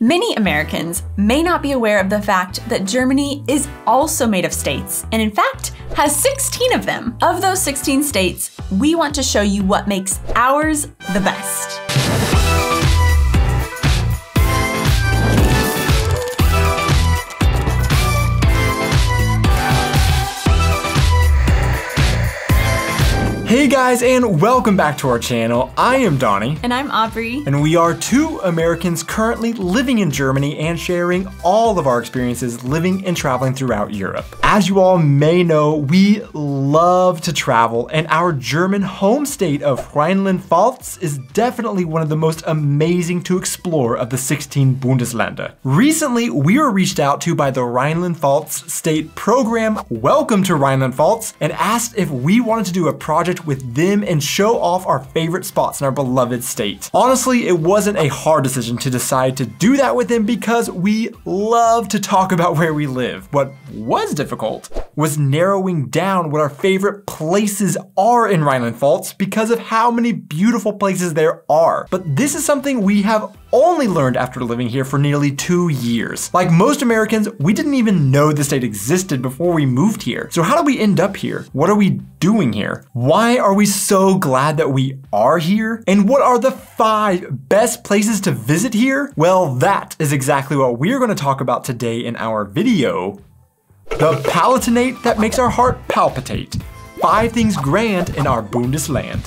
Many Americans may not be aware of the fact that Germany is also made of states, and in fact has 16 of them. Of those 16 states, we want to show you what makes ours the best. Hey guys, and welcome back to our channel. I am Donnie. And I'm Aubrey. And we are two Americans currently living in Germany and sharing all of our experiences living and traveling throughout Europe. As you all may know, we love to travel, and our German home state of Rhineland-Palatinate is definitely one of the most amazing to explore of the 16 Bundesländer. Recently, we were reached out to by the Rhineland-Palatinate State Program, Welcome to Rhineland-Palatinate, and asked if we wanted to do a project with them and show off our favorite spots in our beloved state. Honestly, it wasn't a hard decision to decide to do that with them because we love to talk about where we live. What was difficult was narrowing down what our favorite places are in Rhineland-Palatinate because of how many beautiful places there are. But this is something we have only learned after living here for nearly 2 years. Like most Americans, we didn't even know the state existed before we moved here. So how did we end up here? What are we doing here? Why are we so glad that we are here? And what are the 5 best places to visit here? Well, that is exactly what we're going to talk about today in our video. The Palatinate that makes our heart palpitate. 5 things grand in our Bundesland.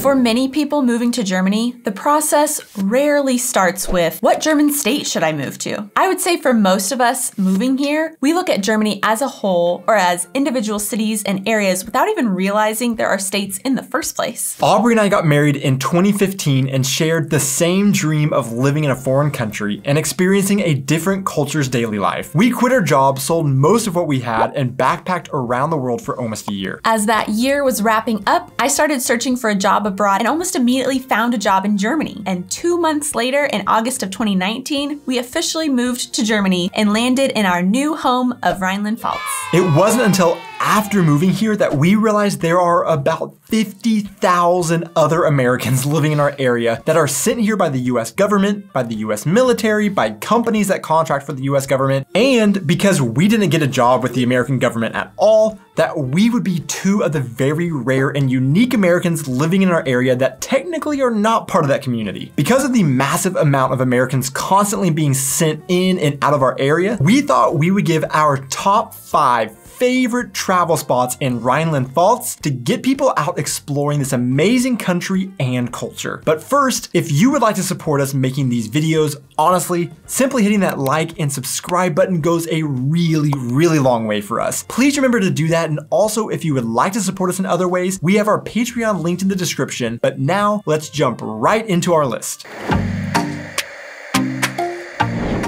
For many people moving to Germany, the process rarely starts with, what German state should I move to? I would say for most of us moving here, we look at Germany as a whole or as individual cities and areas without even realizing there are states in the first place. Aubrey and I got married in 2015 and shared the same dream of living in a foreign country and experiencing a different culture's daily life. We quit our job, sold most of what we had, and backpacked around the world for almost a year. As that year was wrapping up, I started searching for a job abroad and almost immediately found a job in Germany. And 2 months later, in August of 2019, we officially moved to Germany and landed in our new home of Rhineland-Palatinate. It wasn't until after moving here that we realized there are about 50,000 other Americans living in our area that are sent here by the US government, by the US military, by companies that contract for the US government, and because we didn't get a job with the American government at all, that we would be 2 of the very rare and unique Americans living in our area that technically are not part of that community. Because of the massive amount of Americans constantly being sent in and out of our area, we thought we would give our top 5 favorite travel spots in Rhineland-Palatinate to get people out exploring this amazing country and culture. But first, if you would like to support us making these videos, honestly, simply hitting that like and subscribe button goes a really, really long way for us. Please remember to do that, and also if you would like to support us in other ways, we have our Patreon linked in the description. But now let's jump right into our list.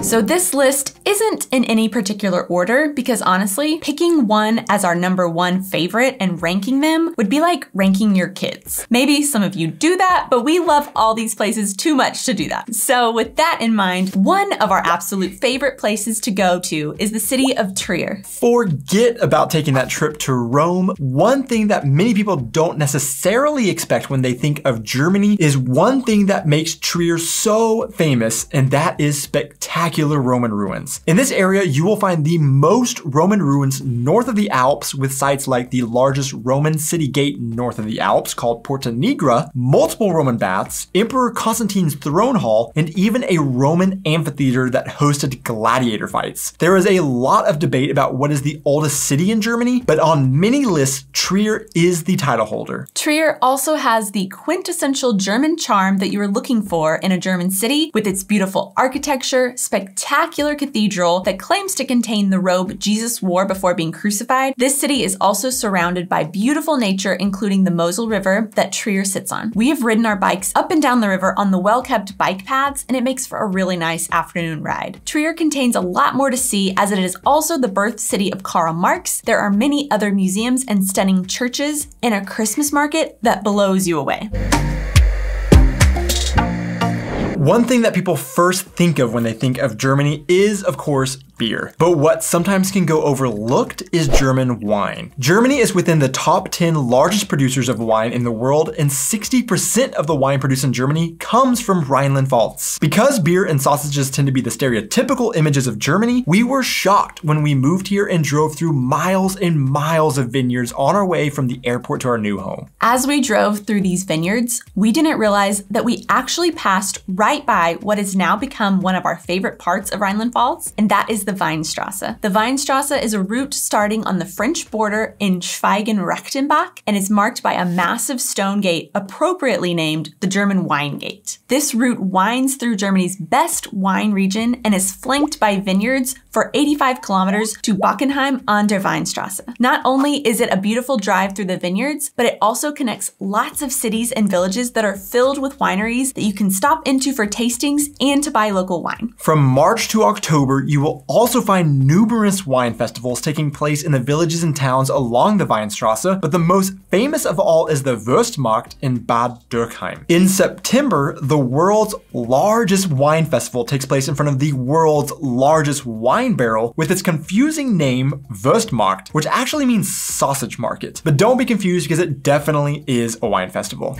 So this list isn't in any particular order because honestly, picking one as our number 1 favorite and ranking them would be like ranking your kids. Maybe some of you do that, but we love all these places too much to do that. So with that in mind, one of our absolute favorite places to go to is the city of Trier. Forget about taking that trip to Rome. One thing that many people don't necessarily expect when they think of Germany is one thing that makes Trier so famous, and that is spectacular Roman ruins. In this area, you will find the most Roman ruins north of the Alps, with sites like the largest Roman city gate north of the Alps called Porta Nigra, multiple Roman baths, Emperor Constantine's throne hall, and even a Roman amphitheater that hosted gladiator fights. There is a lot of debate about what is the oldest city in Germany, but on many lists, Trier is the title holder. Trier also has the quintessential German charm that you are looking for in a German city, with its beautiful architecture, spectacular cathedral that claims to contain the robe Jesus wore before being crucified. This city is also surrounded by beautiful nature, including the Mosel River that Trier sits on. We have ridden our bikes up and down the river on the well-kept bike paths, and it makes for a really nice afternoon ride. Trier contains a lot more to see, as it is also the birth city of Karl Marx. There are many other museums and stunning churches, and a Christmas market that blows you away. One thing that people first think of when they think of Germany is, of course, beer. But what sometimes can go overlooked is German wine. Germany is within the top 10 largest producers of wine in the world, and 60% of the wine produced in Germany comes from Rhineland-Pfalz. Because beer and sausages tend to be the stereotypical images of Germany, we were shocked when we moved here and drove through miles and miles of vineyards on our way from the airport to our new home. As we drove through these vineyards, we didn't realize that we actually passed right by what has now become one of our favorite parts of Rhineland-Pfalz, and that is the Weinstrasse. The Weinstrasse is a route starting on the French border in Schweigen-Rechtenbach and is marked by a massive stone gate appropriately named the German Wine Gate. This route winds through Germany's best wine region and is flanked by vineyards for 85 kilometers to Bockenheim an der Weinstrasse. Not only is it a beautiful drive through the vineyards, but it also connects lots of cities and villages that are filled with wineries that you can stop into for tastings and to buy local wine. From March to October, you will also find numerous wine festivals taking place in the villages and towns along the Weinstrasse, but the most famous of all is the Wurstmarkt in Bad Dürkheim. In September, the world's largest wine festival takes place in front of the world's largest wine barrel with its confusing name, Wurstmarkt, which actually means sausage market. But don't be confused because it definitely is a wine festival.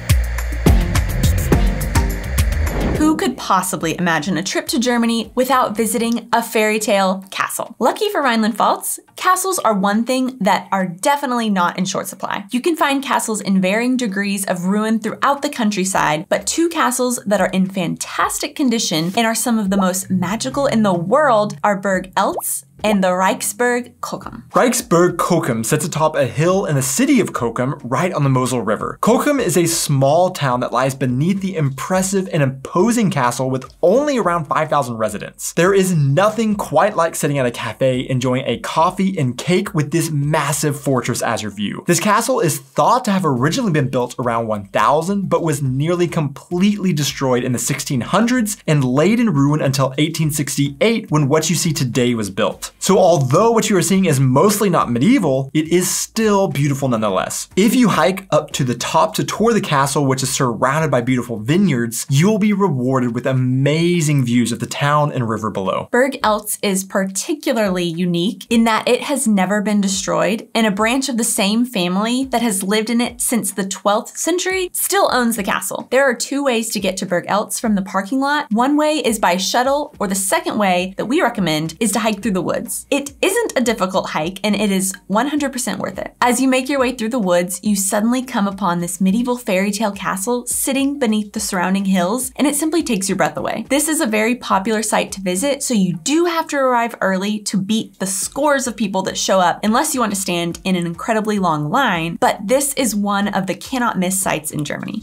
Who could possibly imagine a trip to Germany without visiting a fairy tale castle? Lucky for Rhineland-Pfalz, castles are one thing that are definitely not in short supply. You can find castles in varying degrees of ruin throughout the countryside, but two castles that are in fantastic condition and are some of the most magical in the world are Burg Eltz and the Reichsburg Cochem. Reichsburg Cochem sits atop a hill in the city of Cochem right on the Mosel River. Cochem is a small town that lies beneath the impressive and imposing castle with only around 5,000 residents. There is nothing quite like sitting at a cafe enjoying a coffee and cake with this massive fortress as your view. This castle is thought to have originally been built around 1000, but was nearly completely destroyed in the 1600s and laid in ruin until 1868 when what you see today was built. So although what you are seeing is mostly not medieval, it is still beautiful nonetheless. If you hike up to the top to tour the castle, which is surrounded by beautiful vineyards, you will be rewarded with amazing views of the town and river below. Burg Eltz is particularly unique in that it has never been destroyed, and a branch of the same family that has lived in it since the 12th century still owns the castle. There are two ways to get to Burg Eltz from the parking lot. One way is by shuttle, or the second way that we recommend is to hike through the woods. It isn't a difficult hike, and it is 100% worth it. As you make your way through the woods, you suddenly come upon this medieval fairy tale castle sitting beneath the surrounding hills, and it simply takes your breath away. This is a very popular site to visit, so you do have to arrive early to beat the scores of people that show up, unless you want to stand in an incredibly long line, but this is one of the cannot miss sites in Germany.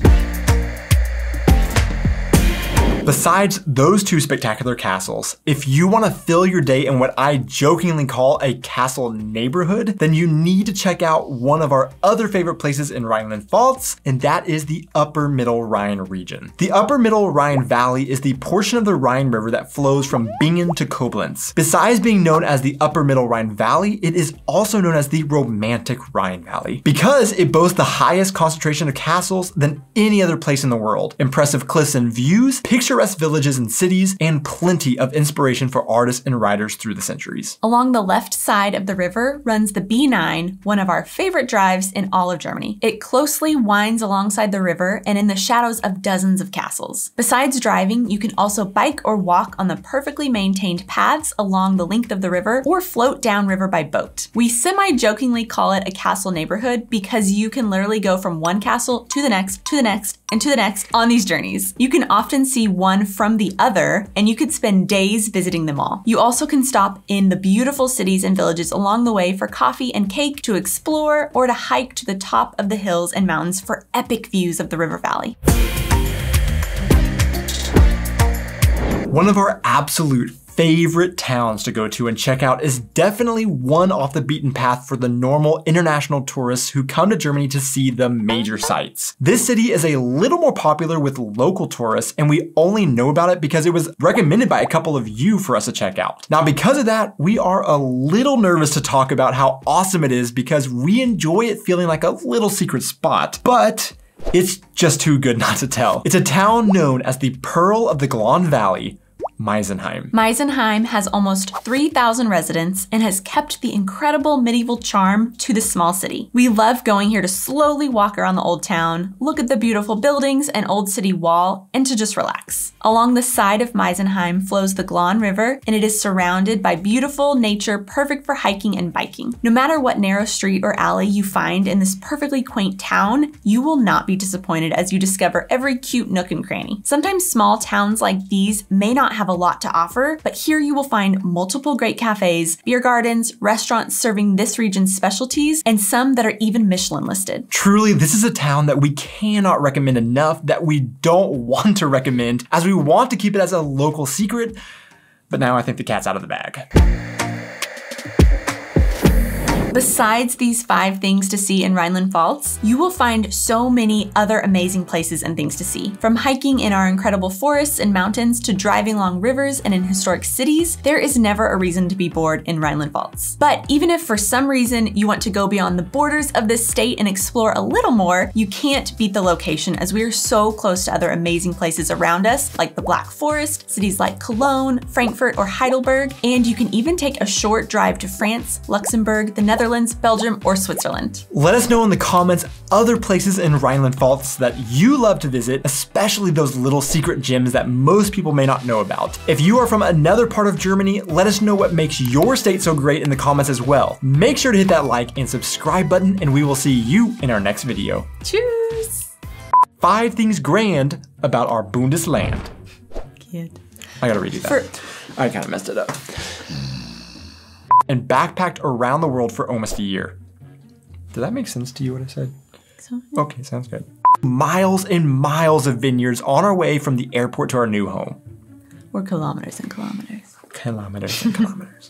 Besides those two spectacular castles, if you want to fill your day in what I jokingly call a castle neighborhood, then you need to check out one of our other favorite places in Rhineland-Pfalz, and that is the Upper Middle Rhine region. The Upper Middle Rhine Valley is the portion of the Rhine River that flows from Bingen to Koblenz. Besides being known as the Upper Middle Rhine Valley, it is also known as the Romantic Rhine Valley because it boasts the highest concentration of castles than any other place in the world. Impressive cliffs and views, picturesque villages and cities, and plenty of inspiration for artists and writers through the centuries. Along the left side of the river runs the B9, one of our favorite drives in all of Germany. It closely winds alongside the river and in the shadows of dozens of castles. Besides driving, you can also bike or walk on the perfectly maintained paths along the length of the river or float downriver by boat. We semi-jokingly call it a castle neighborhood because you can literally go from one castle to the next, and to the next on these journeys. You can often see one from the other, and you could spend days visiting them all. You also can stop in the beautiful cities and villages along the way for coffee and cake, to explore, or to hike to the top of the hills and mountains for epic views of the river valley. One of our absolute favorite towns to go to and check out is definitely one off the beaten path for the normal international tourists who come to Germany to see the major sites. This city is a little more popular with local tourists, and we only know about it because it was recommended by a couple of you for us to check out. Now, because of that, we are a little nervous to talk about how awesome it is because we enjoy it feeling like a little secret spot, but It's just too good not to tell. It's a town known as the Pearl of the Glan Valley, Meisenheim. Meisenheim has almost 3,000 residents and has kept the incredible medieval charm to the small city. We love going here to slowly walk around the old town, look at the beautiful buildings and old city wall, and to just relax. Along the side of Meisenheim flows the Glan River, and it is surrounded by beautiful nature perfect for hiking and biking. No matter what narrow street or alley you find in this perfectly quaint town, you will not be disappointed as you discover every cute nook and cranny. Sometimes small towns like these may not have a lot to offer, but here you will find multiple great cafes, beer gardens, restaurants serving this region's specialties, and some that are even Michelin listed. Truly, this is a town that we cannot recommend enough, that we don't want to recommend, as we want to keep it as a local secret, but now I think the cat's out of the bag. Besides these 5 things to see in Rhineland Palatinate, you will find so many other amazing places and things to see. From hiking in our incredible forests and mountains to driving along rivers and in historic cities, there is never a reason to be bored in Rhineland Palatinate. But even if for some reason you want to go beyond the borders of this state and explore a little more, you can't beat the location, as we are so close to other amazing places around us like the Black Forest, cities like Cologne, Frankfurt, or Heidelberg, and you can even take a short drive to France, Luxembourg, the Netherlands, Belgium, or Switzerland. Let us know in the comments other places in Rhineland-Palatinate that you love to visit, especially those little secret gems that most people may not know about. If you are from another part of Germany, let us know what makes your state so great in the comments as well. Make sure to hit that like and subscribe button, and we will see you in our next video. Cheers! 5 things grand about our Bundesland. Kid. I gotta redo that. I kinda messed it up. And backpacked around the world for almost a year. Did that make sense to you, what I said? So, yeah. Okay, sounds good. Miles and miles of vineyards on our way from the airport to our new home. Or kilometers and kilometers. Kilometers and kilometers.